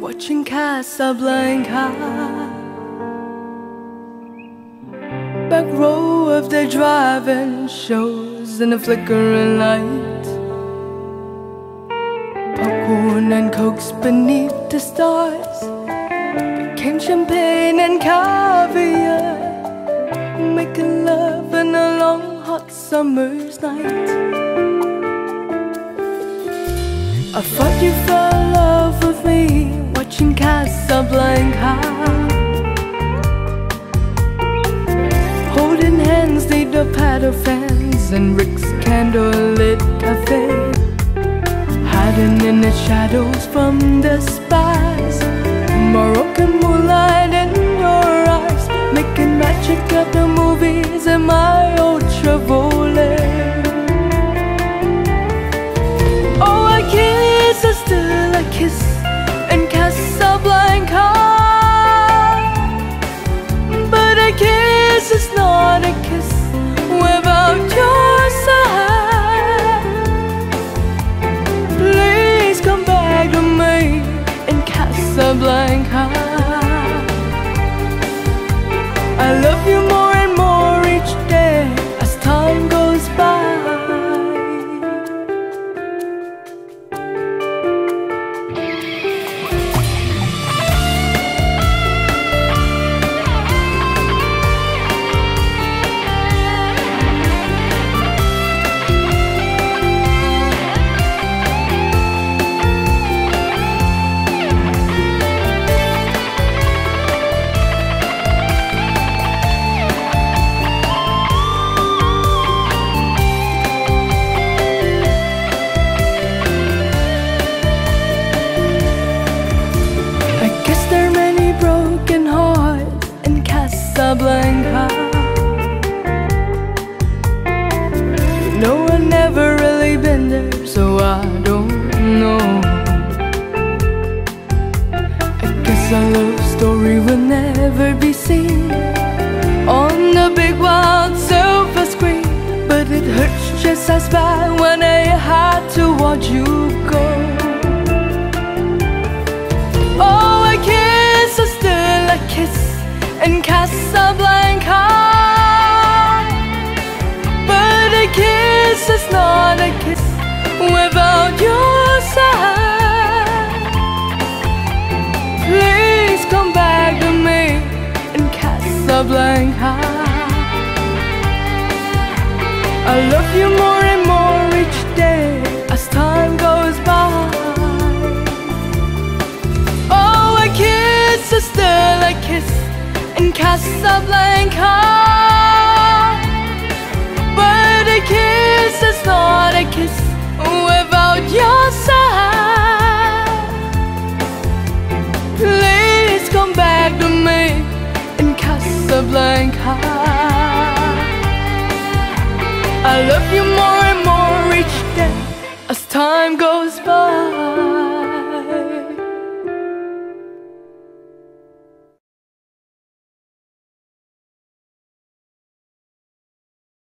Watching Casablanca, back row of their drive-in shows and the flickering light, popcorn and cokes beneath the stars became champagne and caviar, making love in a long hot summer's night. I thought you fell in love with me watching Casablanca, holding hands, they the pad of fans in Rick's candlelit cafe, hiding in the shadows from the spies, Moroccan moonlight in your eyes, making magic of the movies in my old Trevole. Oh, I kiss, I still I kiss in Casablanca, but a kiss is not a kiss without your side. Please come back to me in Casablanca. I love you more and more each day as time goes by. Casablanca, no, I've never really been there, so I don't know. I guess our love story will never be seen on the big wild silver screen, but it hurts just as bad when I had to watch you go. Oh, I kiss, I still I kiss in Casablanca, but a kiss is not a kiss without your side. Please come back to me in Casablanca. I love you more and more each day as time goes by. Oh, a kiss is still a kiss in Casablanca, but a kiss is not a kiss without your side. Please come back to me in Casablanca. I love you more and more each day as time goes by.